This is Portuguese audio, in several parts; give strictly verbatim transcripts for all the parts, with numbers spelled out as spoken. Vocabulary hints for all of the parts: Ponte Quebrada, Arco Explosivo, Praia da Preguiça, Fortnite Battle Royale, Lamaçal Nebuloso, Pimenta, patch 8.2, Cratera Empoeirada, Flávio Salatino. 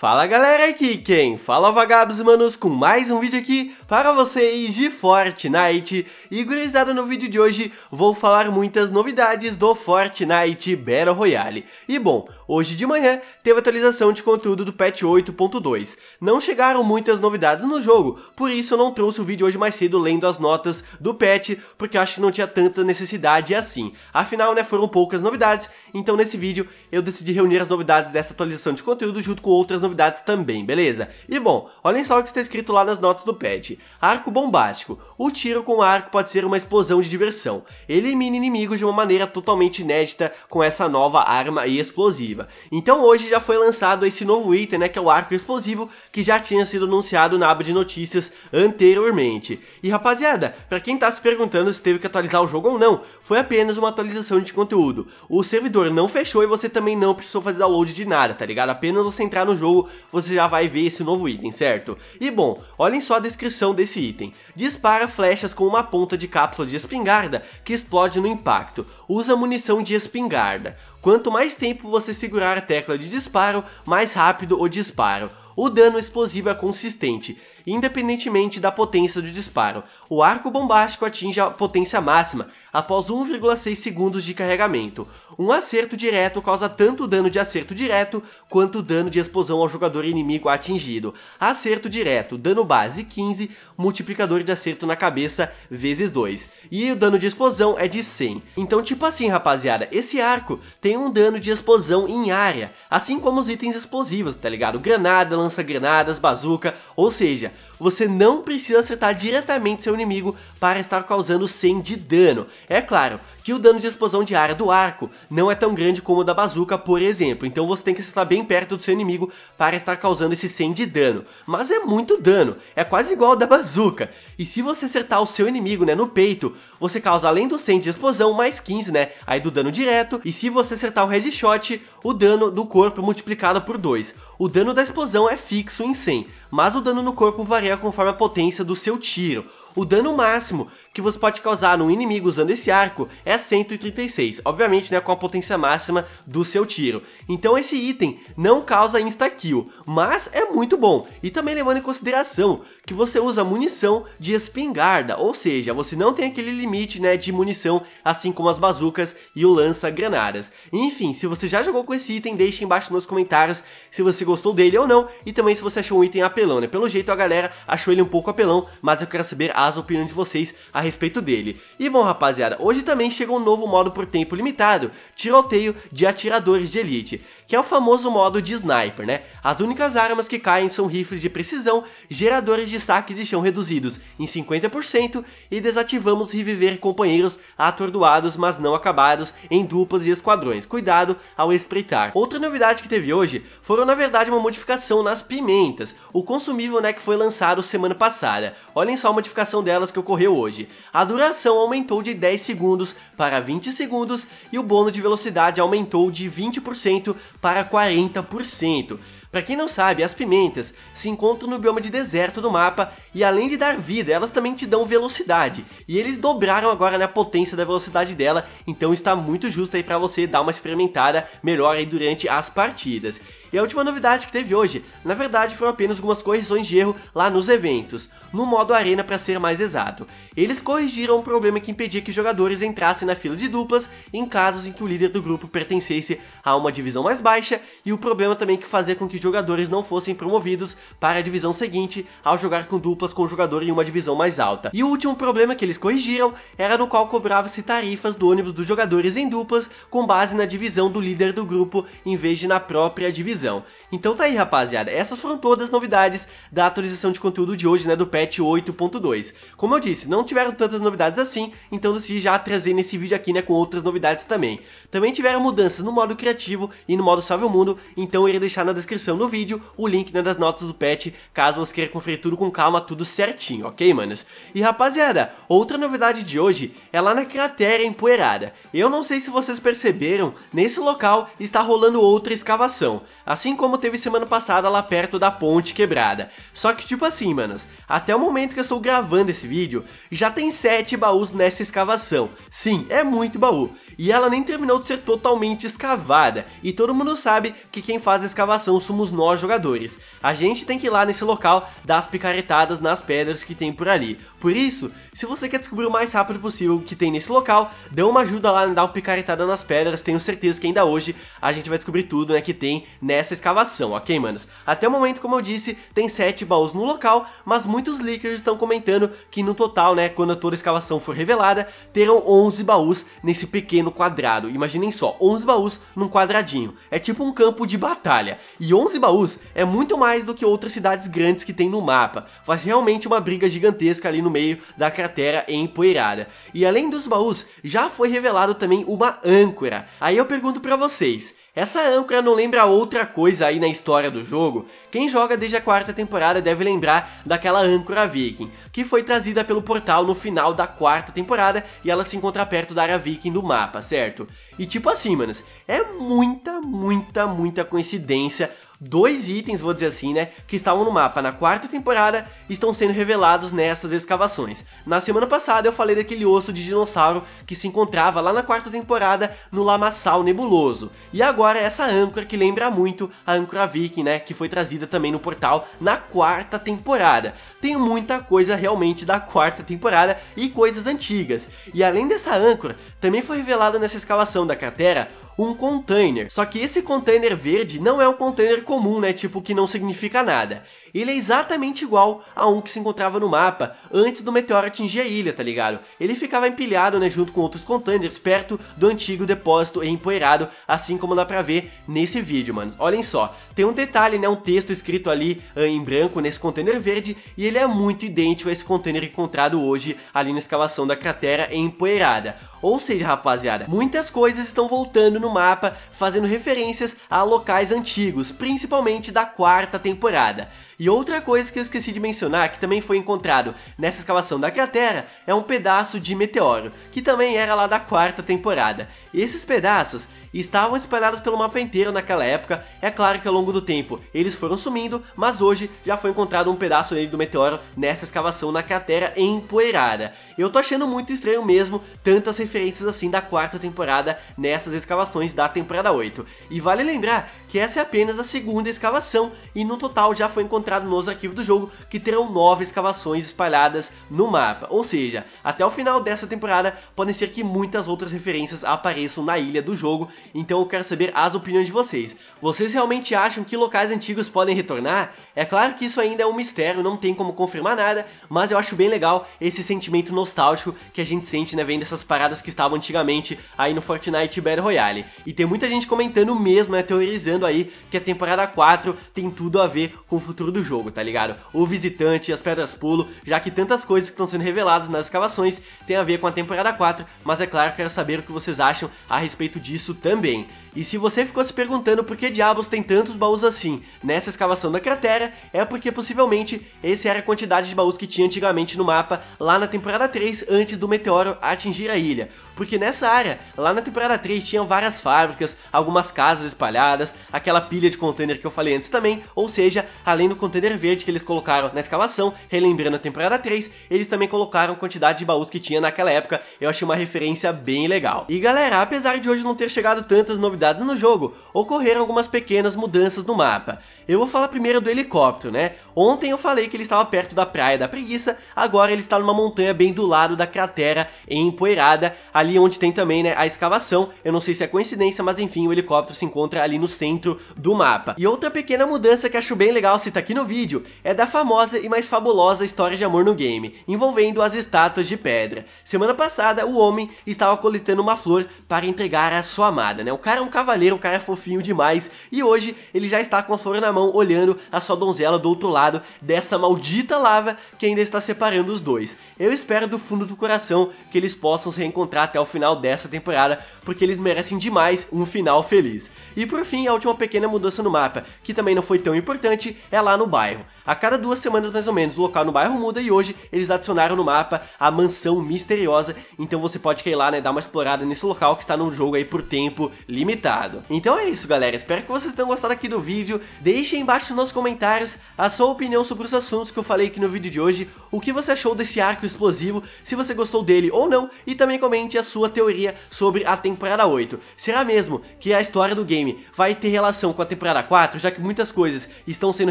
Fala galera, aqui quem fala vagabos, manos, com mais um vídeo aqui para vocês de Fortnite. E gurizada, no vídeo de hoje vou falar muitas novidades do Fortnite Battle Royale. E bom, hoje de manhã teve atualização de conteúdo do patch oito ponto dois. Não chegaram muitas novidades no jogo, por isso eu não trouxe o vídeo hoje mais cedo lendo as notas do patch, porque eu acho que não tinha tanta necessidade assim. Afinal, né, foram poucas novidades, então nesse vídeo eu decidi reunir as novidades dessa atualização de conteúdo junto com outras novidades também, beleza? E bom, olhem só o que está escrito lá nas notas do patch. Arco bombástico. O tiro com arco pode ser uma explosão de diversão. Elimine inimigos de uma maneira totalmente inédita com essa nova arma explosiva. Então hoje já foi lançado esse novo item, né, que é o arco explosivo, que já tinha sido anunciado na aba de notícias anteriormente. E rapaziada, para quem tá se perguntando se teve que atualizar o jogo ou não, foi apenas uma atualização de conteúdo. O servidor não fechou e você também não precisou fazer download de nada, tá ligado? Apenas você entrar no jogo, você já vai ver esse novo item, certo? E bom, olhem só a descrição desse item. Dispara flechas com uma ponta de cápsula de espingarda que explode no impacto. Usa munição de espingarda. Quanto mais tempo você segurar a tecla de disparo, mais rápido o disparo. O dano explosivo é consistente, independentemente da potência do disparo. O arco bombástico atinge a potência máxima após um vírgula seis segundos de carregamento. Um acerto direto causa tanto dano de acerto direto quanto dano de explosão ao jogador inimigo atingido. Acerto direto, dano base quinze, multiplicador de acerto na cabeça vezes dois. E o dano de explosão é de cem. Então tipo assim, rapaziada, esse arco tem um dano de explosão em área, assim como os itens explosivos, tá ligado? Granada, lança-granadas, bazuca, ou seja, você não precisa acertar diretamente seu inimigo para estar causando cem de dano. É claro que o dano de explosão de área do arco não é tão grande como o da bazuca, por exemplo, então você tem que acertar bem perto do seu inimigo para estar causando esse cem de dano, mas é muito dano, é quase igual ao da bazuca. E se você acertar o seu inimigo, né, no peito, você causa além do cem de explosão mais quinze, né, aí do dano direto, e se você acertar o headshot, o dano do corpo multiplicado por dois. O dano da explosão é fixo em cem, mas o dano no corpo varia conforme a potência do seu tiro. O dano máximo que você pode causar num inimigo usando esse arco é cento e trinta e seis, obviamente, né, com a potência máxima do seu tiro. Então esse item não causa insta-kill, mas é muito bom. E também levando em consideração que você usa munição de espingarda, ou seja, você não tem aquele limite, né, de munição, assim como as bazucas e o lança-granadas. Enfim, se você já jogou com esse item, deixe embaixo nos comentários se você gostou dele ou não, e também se você achou um item apelão, né? Pelo jeito a galera achou ele um pouco apelão, mas eu quero saber a as opiniões de vocês a respeito dele. E bom, rapaziada, hoje também chega um novo modo por tempo limitado, tiroteio de atiradores de elite, que é o famoso modo de sniper, né? As únicas armas que caem são rifles de precisão, geradores de saque de chão reduzidos em cinquenta por cento e desativamos reviver companheiros atordoados mas não acabados em duplas e esquadrões. Cuidado ao espreitar. Outra novidade que teve hoje foram, na verdade, uma modificação nas pimentas, o consumível, né, que foi lançado semana passada. Olhem só a modificação delas que ocorreu hoje. A duração aumentou de dez segundos para vinte segundos e o bônus de velocidade aumentou de vinte por cento para quarenta por cento. Pra quem não sabe, as pimentas se encontram no bioma de deserto do mapa e além de dar vida, elas também te dão velocidade. E eles dobraram agora na potência da velocidade dela, então está muito justo aí pra você dar uma experimentada melhor aí durante as partidas. E a última novidade que teve hoje, na verdade, foram apenas algumas correções de erro lá nos eventos, no modo arena pra ser mais exato. Eles corrigiram um problema que impedia que os jogadores entrassem na fila de duplas em casos em que o líder do grupo pertencesse a uma divisão mais baixa, e o problema também que fazia com que os jogadores não fossem promovidos para a divisão seguinte ao jogar com duplas com o jogador em uma divisão mais alta. E o último problema que eles corrigiram era no qual cobrava-se tarifas do ônibus dos jogadores em duplas com base na divisão do líder do grupo em vez de na própria divisão. Então tá aí, rapaziada, essas foram todas as novidades da atualização de conteúdo de hoje, né, do patch oito ponto dois. Como eu disse, não tiveram tantas novidades assim, então decidi já trazer nesse vídeo aqui, né, com outras novidades também. Também tiveram mudanças no modo criativo e no modo salve o mundo, então eu irei deixar na descrição no vídeo o link, né, das notas do patch, caso você queira conferir tudo com calma, tudo certinho, ok, manos? E rapaziada, outra novidade de hoje é lá na Cratera Empoeirada. Eu não sei se vocês perceberam, nesse local está rolando outra escavação, assim como teve semana passada lá perto da Ponte Quebrada. Só que tipo assim, manos, até o momento que eu estou gravando esse vídeo, já tem sete baús nessa escavação. Sim, é muito baú. e ela nem terminou de ser totalmente escavada, e todo mundo sabe que quem faz a escavação somos nós jogadores. A gente tem que ir lá nesse local, dar as picaretadas nas pedras que tem por ali. Por isso, se você quer descobrir o mais rápido possível o que tem nesse local, dê uma ajuda lá, dá uma picaretada nas pedras. Tenho certeza que ainda hoje a gente vai descobrir tudo, né, que tem nessa escavação, ok, manos? Até o momento, como eu disse, tem sete baús no local, mas muitos leakers estão comentando que no total, né, quando toda a escavação for revelada, terão onze baús nesse pequeno quadrado. Imaginem só, onze baús num quadradinho. É tipo um campo de batalha. E onze baús é muito mais do que outras cidades grandes que tem no mapa. Faz realmente uma briga gigantesca ali no meio da Cratera Empoeirada. E além dos baús, já foi revelado também uma âncora. Aí eu pergunto pra vocês, essa âncora não lembra outra coisa aí na história do jogo? Quem joga desde a quarta temporada deve lembrar daquela âncora viking, que foi trazida pelo portal no final da quarta temporada e ela se encontra perto da área viking do mapa, certo? E tipo assim, manos, é muita, muita, muita coincidência. Dois itens, vou dizer assim, né, que estavam no mapa na quarta temporada estão sendo revelados nessas escavações. Na semana passada eu falei daquele osso de dinossauro que se encontrava lá na quarta temporada no Lamaçal Nebuloso. E agora essa âncora que lembra muito a âncora viking, né, que foi trazida também no portal na quarta temporada. Tem muita coisa realmente da quarta temporada e coisas antigas. E além dessa âncora, também foi revelado nessa escavação da cratera um container, só que esse container verde não é um container comum, né, tipo que não significa nada. Ele é exatamente igual a um que se encontrava no mapa antes do meteoro atingir a ilha, tá ligado? Ele ficava empilhado, né, junto com outros containers perto do antigo depósito empoeirado, assim como dá pra ver nesse vídeo, manos. Olhem só, tem um detalhe, né, um texto escrito ali em branco nesse container verde, e ele é muito idêntico a esse container encontrado hoje ali na escavação da Cratera Empoeirada. Ou seja, rapaziada, muitas coisas estão voltando no mapa, fazendo referências a locais antigos, principalmente da quarta temporada. E outra coisa que eu esqueci de mencionar, que também foi encontrado nessa escavação da cratera, é um pedaço de meteoro, que também era lá da quarta temporada. Esses pedaços estavam espalhados pelo mapa inteiro naquela época. É claro que ao longo do tempo eles foram sumindo, mas hoje já foi encontrado um pedaço dele do meteoro nessa escavação na Cratera Empoeirada. Eu tô achando muito estranho mesmo tantas referências assim da quarta temporada nessas escavações da temporada oito. E vale lembrar que essa é apenas a segunda escavação, e no total já foi encontrado nos arquivos do jogo que terão nove escavações espalhadas no mapa. Ou seja, até o final dessa temporada podem ser que muitas outras referências apareçam na ilha do jogo. Então eu quero saber as opiniões de vocês. Vocês realmente acham que locais antigos podem retornar? É claro que isso ainda é um mistério, não tem como confirmar nada, mas eu acho bem legal esse sentimento nostálgico que a gente sente, né, vendo essas paradas que estavam antigamente aí no Fortnite Battle Royale. E tem muita gente comentando mesmo, né, teorizando aí que a temporada quatro tem tudo a ver com o futuro do jogo, tá ligado? O visitante, as pedras pulo, já que tantas coisas que estão sendo reveladas nas escavações tem a ver com a temporada quatro, mas é claro, quero saber o que vocês acham a respeito disso também. Também. E se você ficou se perguntando por que diabos tem tantos baús assim nessa escavação da cratera, é porque possivelmente essa era a quantidade de baús que tinha antigamente no mapa lá na temporada três, antes do meteoro atingir a ilha. Porque nessa área, lá na temporada três, tinham várias fábricas, algumas casas espalhadas, aquela pilha de container que eu falei antes também. Ou seja, além do container verde que eles colocaram na escavação, relembrando a temporada três, eles também colocaram a quantidade de baús que tinha naquela época. Eu achei uma referência bem legal. E galera, apesar de hoje não ter chegado tantas novidades no jogo, ocorreram algumas pequenas mudanças no mapa. Eu vou falar primeiro do helicóptero, né? Ontem eu falei que ele estava perto da Praia da Preguiça, agora ele está numa montanha bem do lado da Cratera Empoeirada, ali onde tem também, né, a escavação. Eu não sei se é coincidência, mas enfim, o helicóptero se encontra ali no centro do mapa. E outra pequena mudança que acho bem legal citar aqui no vídeo é da famosa e mais fabulosa história de amor no game, envolvendo as estátuas de pedra. Semana passada, o homem estava coletando uma flor para entregar à sua amada. O cara é um cavaleiro, o cara é fofinho demais, e hoje ele já está com a flor na mão, olhando a sua donzela do outro lado dessa maldita lava que ainda está separando os dois. Eu espero do fundo do coração que eles possam se reencontrar até o final dessa temporada, porque eles merecem demais um final feliz. E por fim, a última pequena mudança no mapa, que também não foi tão importante, é lá no bairro. A cada duas semanas mais ou menos o local no bairro muda, e hoje eles adicionaram no mapa a mansão misteriosa, então você pode ir lá, né, dar uma explorada nesse local que está num jogo aí por tempo limitado. Então é isso, galera, espero que vocês tenham gostado aqui do vídeo. Deixem embaixo nos comentários a sua opinião sobre os assuntos que eu falei aqui no vídeo de hoje, o que você achou desse arco explosivo, se você gostou dele ou não, e também comente a sua teoria sobre a temporada oito. Será mesmo que a história do game vai ter relação com a temporada quatro, já que muitas coisas estão sendo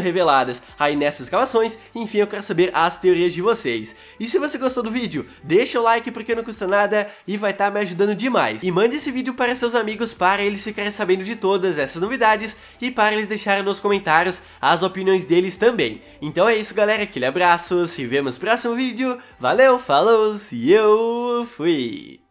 reveladas aí nessas escavações? Enfim, eu quero saber as teorias de vocês. E se você gostou do vídeo, deixa o like porque não custa nada e vai estar me ajudando demais. E mande esse vídeo para seus amigos para eles ficarem sabendo de todas essas novidades e para eles deixarem nos comentários as opiniões deles também. Então é isso, galera, aquele abraço, se vemos no próximo vídeo, valeu, falou, e eu fui!